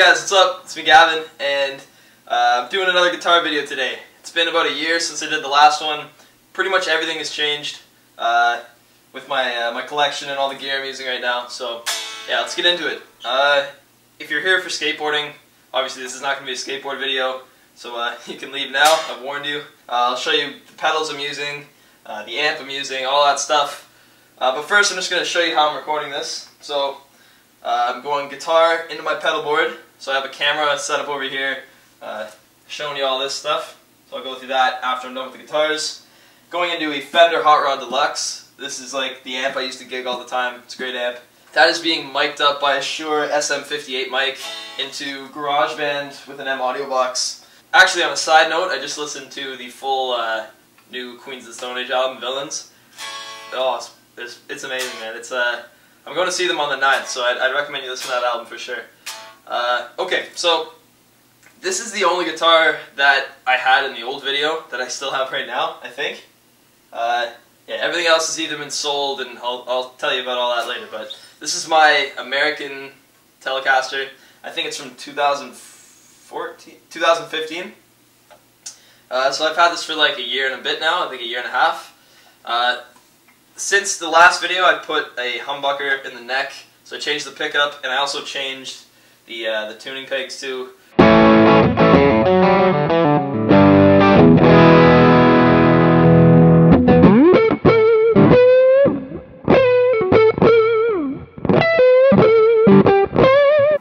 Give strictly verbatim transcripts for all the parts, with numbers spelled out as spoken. Hey guys, what's up? It's me, Gavin, and uh, I'm doing another guitar video today. It's been about a year since I did the last one. Pretty much everything has changed uh, with my uh, my collection and all the gear I'm using right now. So yeah, let's get into it. Uh, if you're here for skateboarding, obviously this is not going to be a skateboard video, so uh, you can leave now. I've warned you. Uh, I'll show you the pedals I'm using, uh, the amp I'm using, all that stuff. Uh, but first, I'm just going to show you how I'm recording this. So uh, I'm going guitar into my pedal board. So I have a camera set up over here uh, showing you all this stuff. So I'll go through that after I'm done with the guitars. Going into a Fender Hot Rod Deluxe. This is like the amp I used to gig all the time. It's a great amp. That is being mic'd up by a Shure S M fifty-eight mic into GarageBand with an M audio box. Actually, on a side note, I just listened to the full uh, new Queens of the Stone Age album, Villains. Oh, it's It's, it's amazing, man. It's uh, I'm going to see them on the ninth, so I'd, I'd recommend you listen to that album for sure. Uh, okay, so this is the only guitar that I had in the old video that I still have right now, I think. Uh, yeah, everything else has either been sold, and I'll, I'll tell you about all that later, but this is my American Telecaster. I think it's from two thousand fourteen, two thousand fifteen. Uh, so I've had this for like a year and a bit now, I think a year and a half. Uh, Since the last video, I put a humbucker in the neck, so I changed the pickup, and I also changed the uh, the tuning pegs too.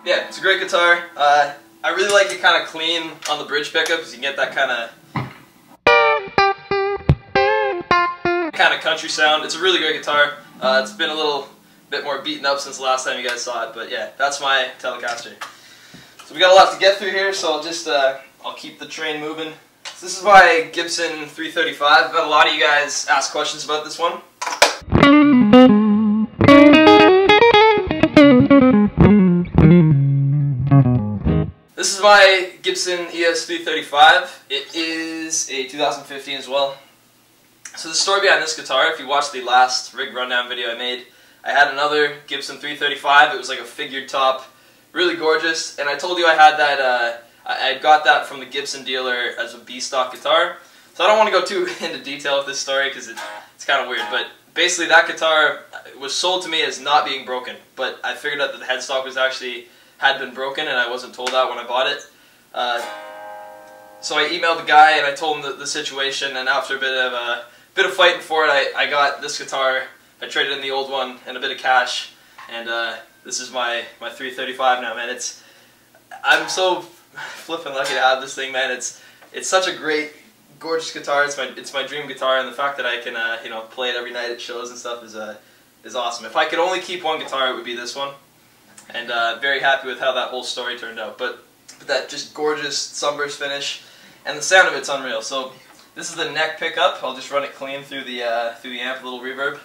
Yeah, it's a great guitar. Uh, I really like it kind of clean on the bridge pickup, because you can get that kind of kind of country sound. It's a really great guitar. Uh, it's been a little bit more beaten up since the last time you guys saw it, but yeah, that's my Telecaster. So we got a lot to get through here, so I'll just uh, I'll keep the train moving. So this is my Gibson three thirty-five. I've had a lot of you guys ask questions about this one. This is my Gibson E S three thirty-five. It is a two thousand fifteen as well. So the story behind this guitar, if you watched the last rig rundown video I made, I had another Gibson three thirty-five. It was like a figured top, really gorgeous, and I told you I had that, uh, I got that from the Gibson dealer as a B-stock guitar. So I don't want to go too into detail with this story because it, it's kind of weird, but basically that guitar was sold to me as not being broken, but I figured out that the headstock was actually, had been broken, and I wasn't told that when I bought it. Uh, so I emailed the guy and I told him the, the situation, and after a bit of a bit of fighting for it, I, I got this guitar. I traded in the old one and a bit of cash, and uh, this is my, my three thirty-five now, man. It's I'm so flippin' lucky to have this thing, man. It's it's such a great, gorgeous guitar. It's my it's my dream guitar, and the fact that I can uh, you know play it every night at shows and stuff is uh, is awesome. If I could only keep one guitar, it would be this one, and uh, very happy with how that whole story turned out. But, but that just gorgeous sunburst finish, and the sound of it's unreal. So. This is the neck pickup. I'll just run it clean through the uh, through the amp, a little reverb.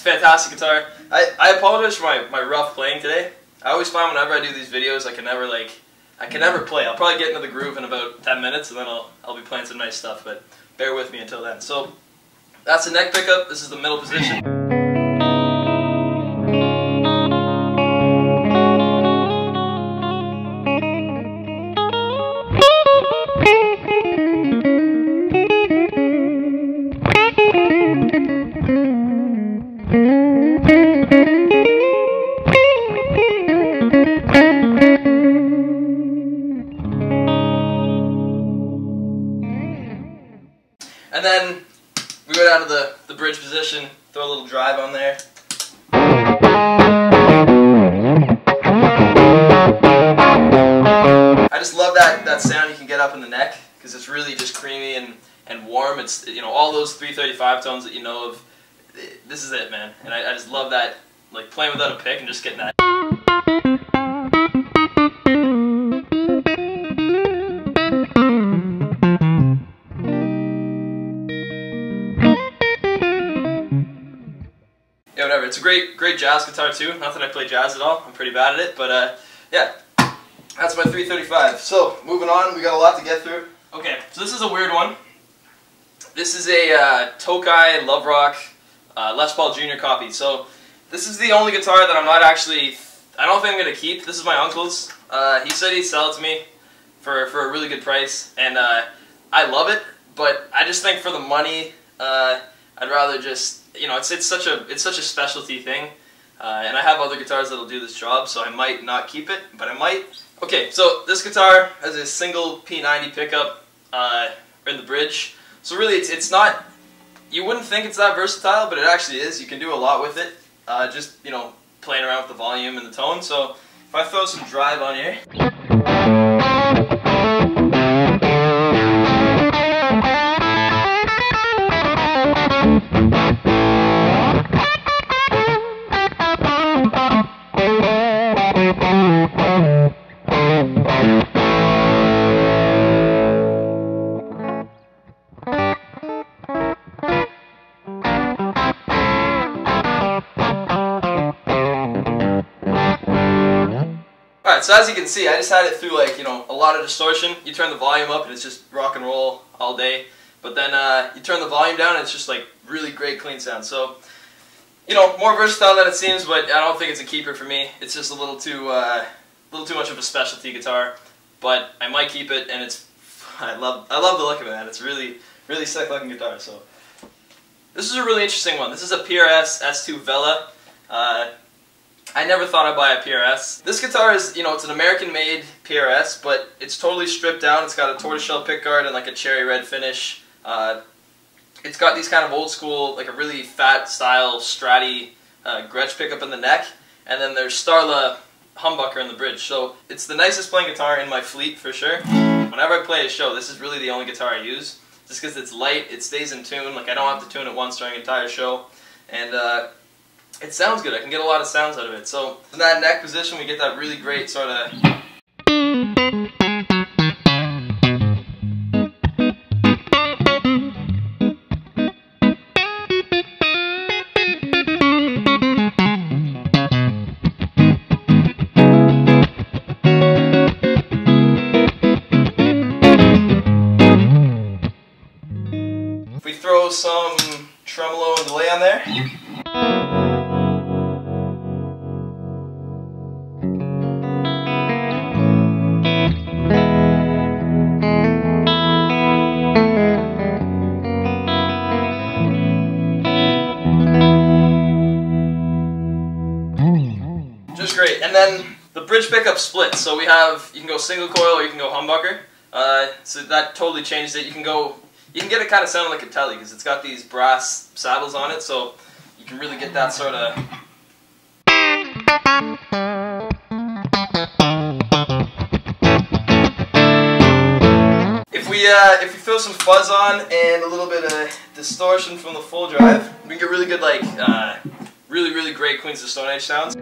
Fantastic guitar. I, I apologize for my, my rough playing today. I always find whenever I do these videos I can never like I can never play. I'll probably get into the groove in about ten minutes, and then I'll I'll be playing some nice stuff, but bear with me until then. So that's the neck pickup, this is the middle position. And then we go down to the, the bridge position, throw a little drive on there. I just love that, that sound you can get up in the neck, because it's really just creamy and, and warm. It's, you know, all those three thirty-five tones that you know of, this is it, man. And I, I just love that like playing without a pick and just getting that. Yeah, whatever. It's a great, great jazz guitar too. Not that I play jazz at all. I'm pretty bad at it, but uh, yeah. That's my three thirty-five. So moving on, we got a lot to get through. Okay, so this is a weird one. This is a uh, Tokai Love Rock uh, Les Paul Junior copy. So this is the only guitar that I'm not actually, I don't think I'm going to keep. This is my uncle's. Uh, he said he'd sell it to me for, for a really good price, and uh, I love it, but I just think for the money, uh, I'd rather just, you know, it's, it's, such, a, it's such a specialty thing, uh, and I have other guitars that'll do this job, so I might not keep it, but I might. Okay, so this guitar has a single P ninety pickup uh, in the bridge. So really, it's, it's not, you wouldn't think it's that versatile, but it actually is. You can do a lot with it, uh, just, you know, playing around with the volume and the tone. So if I throw some drive on here. So as you can see, I just had it through, like, you know, a lot of distortion. You turn the volume up and it's just rock and roll all day. But then uh, you turn the volume down and it's just like really great clean sound. So, you know, more versatile than it seems, but I don't think it's a keeper for me. It's just a little too, uh, little too much of a specialty guitar. But I might keep it, and it's, I love, I love the look of it. It's really, really sick looking guitar. So this is a really interesting one. This is a P R S S two Vela. Uh, I never thought I'd buy a P R S. This guitar is, you know, it's an American-made P R S, but it's totally stripped down. It's got a tortoiseshell pickguard and like a cherry red finish. Uh, it's got these kind of old-school, like a really fat-style Strat-y uh, Gretsch pickup in the neck, and then there's Starla humbucker in the bridge. So it's the nicest playing guitar in my fleet for sure. Whenever I play a show, this is really the only guitar I use, just because it's light, it stays in tune. Like I don't have to tune it once during an entire show, and. Uh, It sounds good. I can get a lot of sounds out of it. So in that neck position, we get that really great sort of... If we throw some tremolo and delay on there... And then the bridge pickup splits, so we have, you can go single coil or you can go humbucker, uh, so that totally changed it. You can go, you can get it kind of sounding like a Tele, because it's got these brass saddles on it, so you can really get that sort of... If we, uh, if you throw some fuzz on and a little bit of distortion from the full drive, we can get really good, like, uh, really, really great Queens of the Stone Age sounds.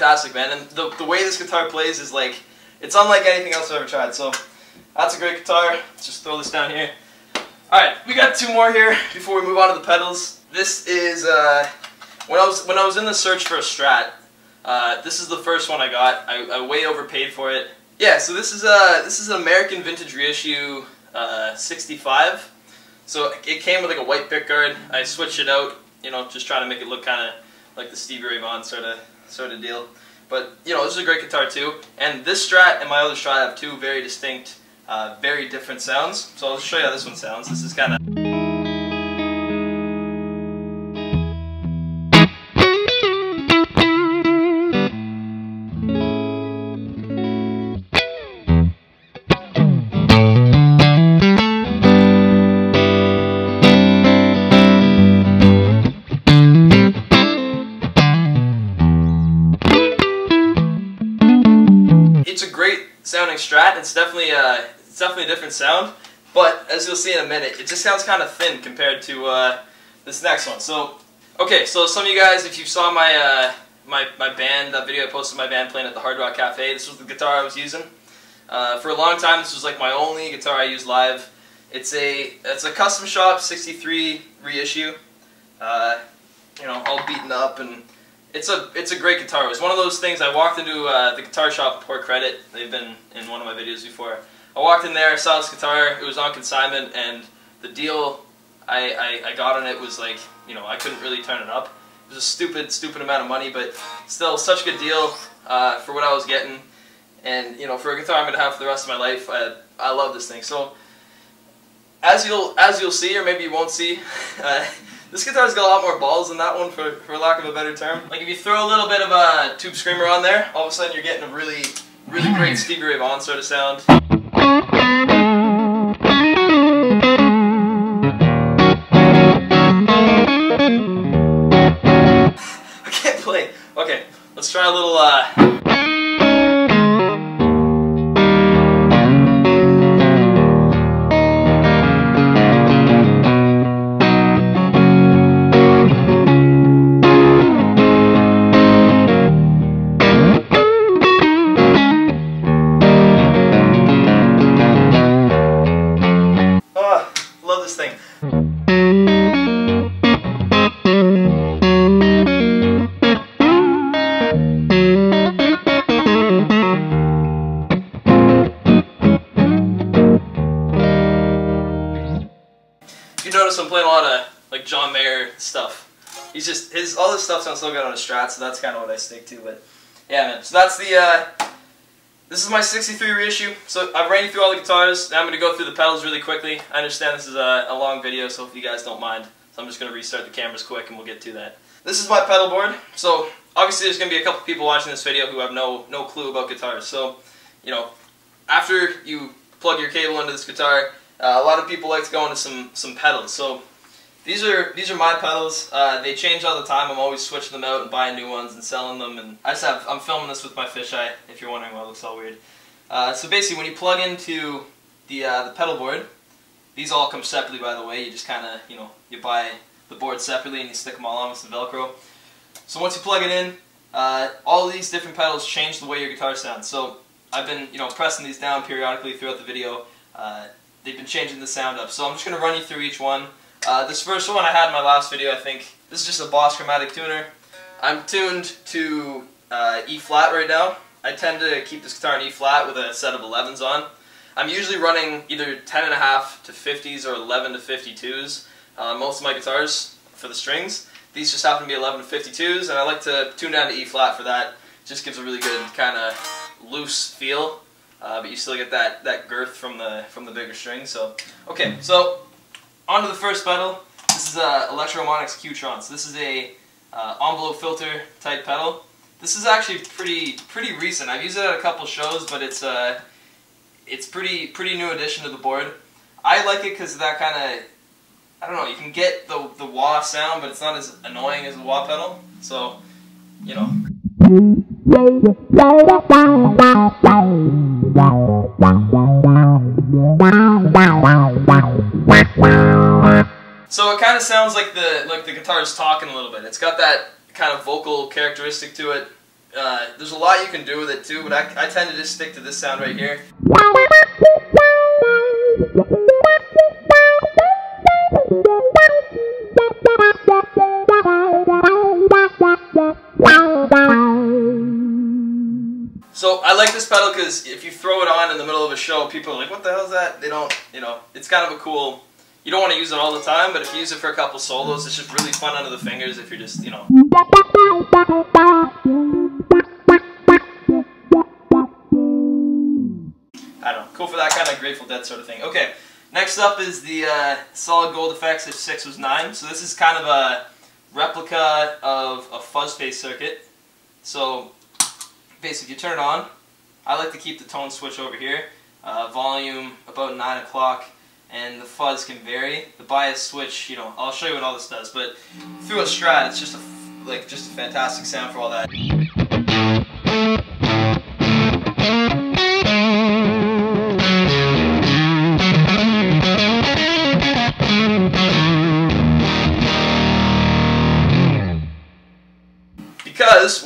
Fantastic, man, and the, the way this guitar plays is like, it's unlike anything else I've ever tried, so that's a great guitar. Let's just throw this down here. Alright, we got two more here before we move on to the pedals. This is, uh, when I was when I was in the search for a Strat, uh, this is the first one I got. I, I way overpaid for it. Yeah, so this is, uh, this is an American Vintage Reissue uh, sixty-five, so it came with like a white pickguard. I switched it out, you know, just trying to make it look kind of like the Stevie Ray Vaughan sort of sort of deal. But, you know, this is a great guitar too. And this Strat and my other Strat have two very distinct, uh, very different sounds. So I'll just show you how this one sounds. This is kind of... It's a great sounding Strat. It's definitely uh, it's definitely a different sound, but as you'll see in a minute, it just sounds kind of thin compared to uh, this next one. So, okay, so some of you guys, if you saw my uh, my my band that video I posted, my band playing at the Hard Rock Cafe, this was the guitar I was using. Uh, for a long time, this was like my only guitar I used live. It's a it's a Custom Shop sixty-three reissue. Uh, you know, all beaten up, and it's a it's a great guitar. It was one of those things. I walked into uh, the guitar shop. Poor Credit, they've been in one of my videos before. I walked in there, saw this guitar. It was on consignment, and the deal I, I I got on it was like, you know, I couldn't really turn it up. It was a stupid stupid amount of money, but still such a good deal uh, for what I was getting. And you know, for a guitar I'm gonna have for the rest of my life, I I love this thing. So as you'll as you'll see, or maybe you won't see. Uh, This guitar's got a lot more balls than that one, for, for lack of a better term. Like, if you throw a little bit of a tube screamer on there, all of a sudden you're getting a really, really great Stevie Ray Vaughan sort of sound. I can't play. Okay, let's try a little, uh... I'm playing a lot of like John Mayer stuff. He's just his all this stuff sounds so good on a Strat, so that's kind of what I stick to. But yeah, man. So that's the uh, this is my sixty-three reissue. So I've ran you through all the guitars. Now I'm gonna go through the pedals really quickly. I understand this is a, a long video, so if you guys don't mind, so I'm just gonna restart the cameras quick and we'll get to that. This is my pedal board. So obviously there's gonna be a couple people watching this video who have no no clue about guitars. So you know, after you plug your cable into this guitar. Uh, a lot of people like to go into some some pedals. So these are these are my pedals. Uh, they change all the time. I'm always switching them out and buying new ones and selling them. And I just have I'm filming this with my fisheye. If you're wondering why it looks all weird. Uh, so basically, when you plug into the uh, the pedal board, these all come separately. By the way, you just kind of you know you buy the board separately and you stick them all on with some Velcro. So once you plug it in, uh, all of these different pedals change the way your guitar sounds. So I've been you know pressing these down periodically throughout the video. Uh, They've been changing the sound up, so I'm just going to run you through each one. Uh, this first one I had in my last video, I think. This is just a Boss Chromatic Tuner. I'm tuned to uh, E-flat right now. I tend to keep this guitar in E-flat with a set of elevens on. I'm usually running either ten and a half to fifties or eleven to fifty-twos. Uh, most of my guitars, for the strings, these just happen to be eleven to fifty-twos, and I like to tune down to E-flat for that. It just gives a really good kind of loose feel. Uh, but you still get that that girth from the from the bigger string. So okay, so on to the first pedal. This is a Electro-Harmonic Q-Tron. So this is a uh, envelope filter type pedal. This is actually pretty pretty recent. I've used it at a couple shows, but it's uh it's pretty pretty new addition to the board. I like it because that kind of I don't know. You can get the the wah sound, but it's not as annoying as the wah pedal. So you know. So it kind of sounds like the like the guitar is talking a little bit. It's got that kind of vocal characteristic to it. Uh, there's a lot you can do with it too, but I, I tend to just stick to this sound right here. So I like this pedal because if you throw it on in the middle of a show, people are like, what the hell is that? They don't, you know, it's kind of a cool, you don't want to use it all the time, but if you use it for a couple solos, it's just really fun under the fingers if you're just, you know. I don't know, cool for that kind of Grateful Dead sort of thing. Okay, next up is the uh, Solid Gold Effects If Six Was Nine. So this is kind of a replica of a fuzz phase circuit. So basically, you turn it on. I like to keep the tone switch over here. Uh, volume about nine o'clock, and the fuzz can vary. The bias switch, you know, I'll show you what all this does. But through a Strat, it's just a like just a fantastic sound for all that.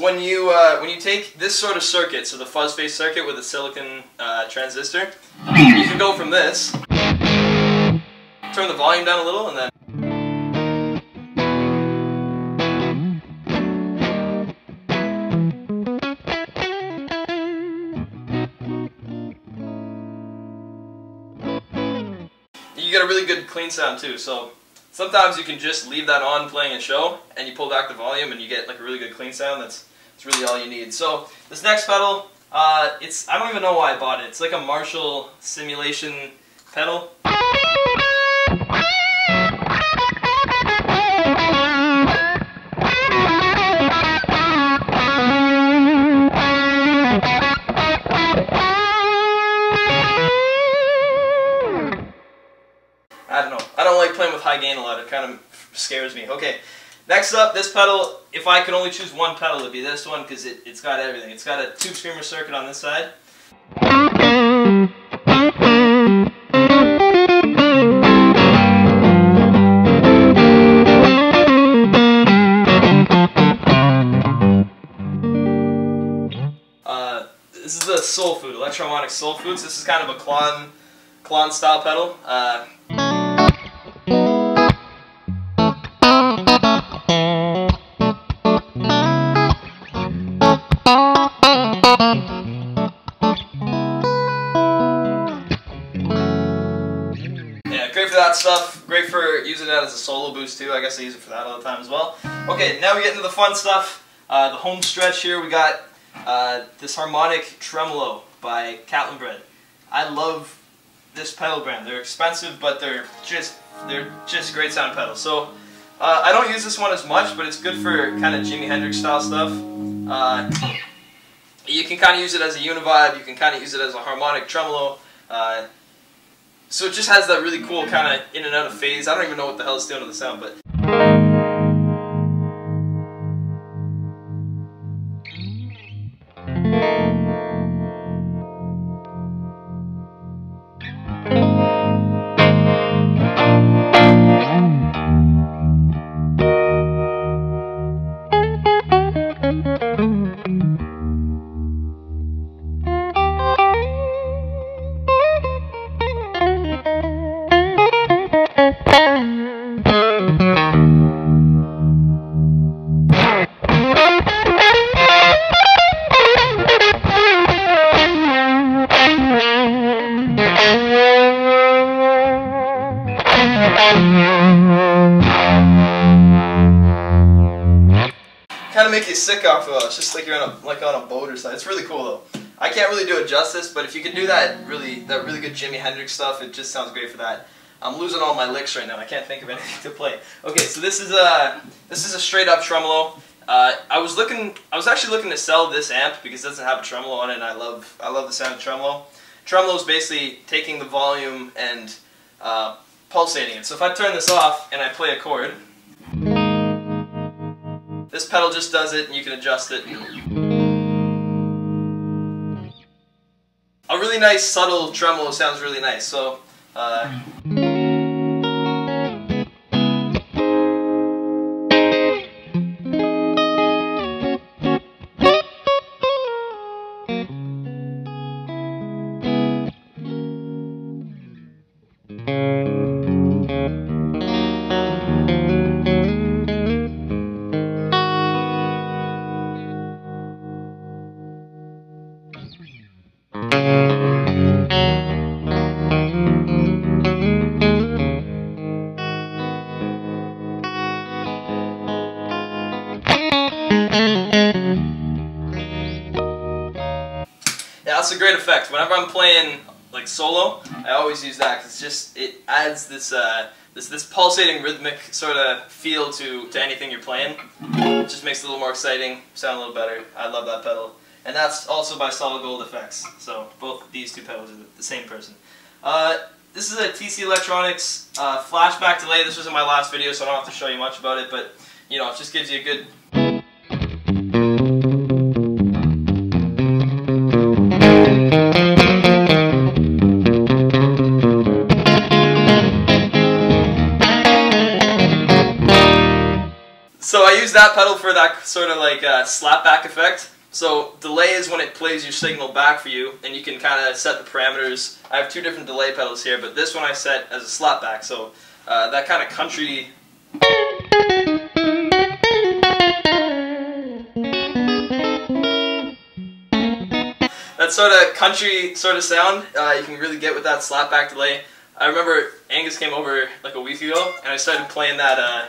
when you uh, when you take this sort of circuit, so the fuzz phase circuit with a silicon uh, transistor, you can go from this, turn the volume down a little, and then you get a really good clean sound too. So sometimes you can just leave that on playing a show, and you pull back the volume, and you get like a really good clean sound. That's that's really all you need. So this next pedal, uh, it's I don't even know why I bought it. It's like a Marshall simulation pedal. Gain a lot, it kind of scares me. Okay, next up, this pedal, if I could only choose one pedal, it'd be this one, because it, it's got everything. It's got a tube screamer circuit on this side. Uh, this is the Soul Food, Electro-Harmonic Soul Foods. This is kind of a Klon, Klon style pedal. Uh, stuff. Great for using that as a solo boost too. I guess I use it for that all the time as well. Okay, now we get into the fun stuff. Uh, the home stretch here. We got uh, this harmonic tremolo by Catlin Bread. I love this pedal brand. They're expensive, but they're just they're just great sound pedals. So uh, I don't use this one as much, but it's good for kind of Jimi Hendrix style stuff. Uh, you can kind of use it as a univibe. You can kind of use it as a harmonic tremolo. Uh, So it just has that really cool kind of in and out of phase. I don't even know what the hell it's doing to the sound, but kind of make you sick off of it. It's just like you're on a like on a boat or something. It's really cool though. I can't really do it justice, but if you can do that really that really good Jimi Hendrix stuff, it just sounds great for that. I'm losing all my licks right now. I can't think of anything to play. Okay, so this is a this is a straight up tremolo. Uh, I was looking I was actually looking to sell this amp because it doesn't have a tremolo on it, and I love I love the sound of tremolo. Tremolo is basically taking the volume and uh, pulsating it. So if I turn this off and I play a chord, this pedal just does it and you can adjust it. A really nice subtle tremolo sounds really nice. So uh, that's a great effect. Whenever I'm playing like solo, I always use that because it's just it adds this uh, this this pulsating rhythmic sort of feel to to anything you're playing. It just makes it a little more exciting, sound a little better. I love that pedal, and that's also by Solid Gold Effects. So both these two pedals are the same person. Uh, this is a T C Electronics uh, Flashback Delay. This was in my last video, so I don't have to show you much about it, but you know, it just gives you a good. tap pedal for that sort of like uh, slap back effect. So delay is when it plays your signal back for you, and you can kind of set the parameters. I have two different delay pedals here, but this one I set as a slap back. So uh, that kind of country. That sort of country sort of sound uh, you can really get with that slap back delay. I remember Angus came over like a week ago, and I started playing that. Uh,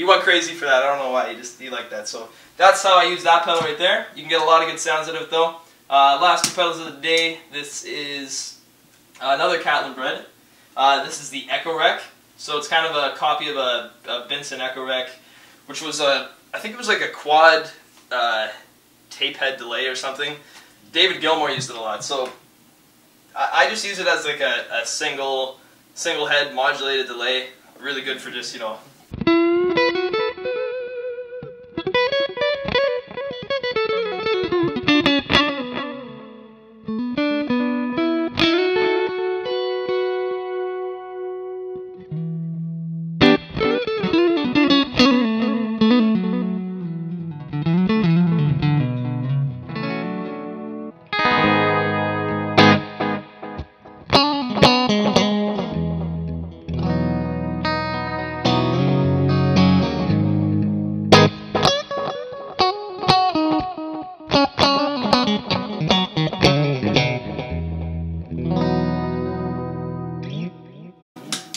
He went crazy for that. I don't know why. He just he liked that. So that's how I use that pedal right there. You can get a lot of good sounds out of it though. Uh, last two pedals of the day. This is another Catlin Bread. Uh, this is the Echo Rec. So it's kind of a copy of a, a Benson Echo Rec, which was a I think it was like a quad uh, tape head delay or something. David Gilmour used it a lot. So I, I just use it as like a, a single single head modulated delay. Really good for just you know.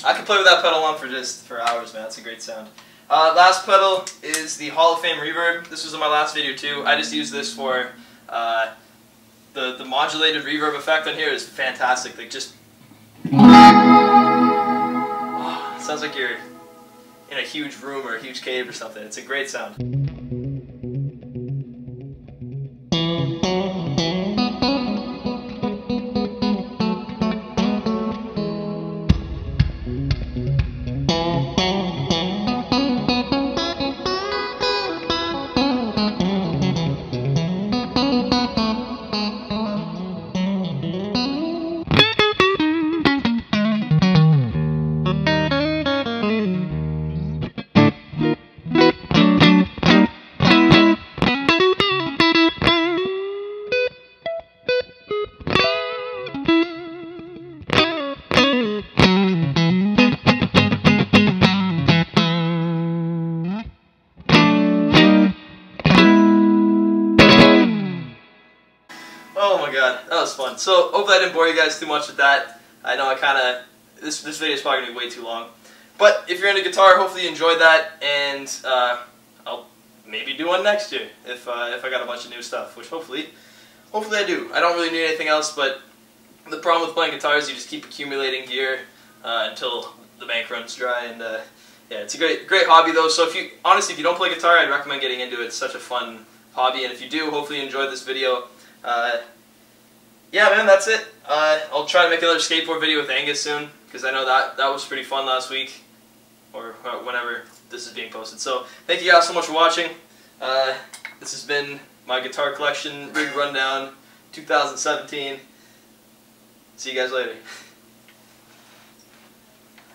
I could play with that pedal on for just for hours, man. That's a great sound. Uh, last pedal is the Hall of Fame Reverb. This was in my last video too. I just used this for uh, the the modulated reverb effect on here is fantastic. Like just oh, it sounds like you're in a huge room or a huge cave or something. It's a great sound. God, that was fun. So, hopefully I didn't bore you guys too much with that. I know I kind of, this, this video is probably going to be way too long. But if you're into guitar, hopefully you enjoyed that, and uh, I'll maybe do one next year if, uh, if I got a bunch of new stuff, which hopefully, hopefully I do. I don't really need anything else, but the problem with playing guitar is you just keep accumulating gear uh, until the bank runs dry, and uh, yeah, it's a great, great hobby though. So if you, honestly, if you don't play guitar, I'd recommend getting into it. It's such a fun hobby, and if you do, hopefully you enjoyed this video. Uh, Yeah, man, that's it. Uh, I'll try to make another skateboard video with Angus soon, because I know that, that was pretty fun last week, or whenever this is being posted. So, thank you guys so much for watching. Uh, this has been my Guitar Collection Rig Rundown twenty seventeen. See you guys later.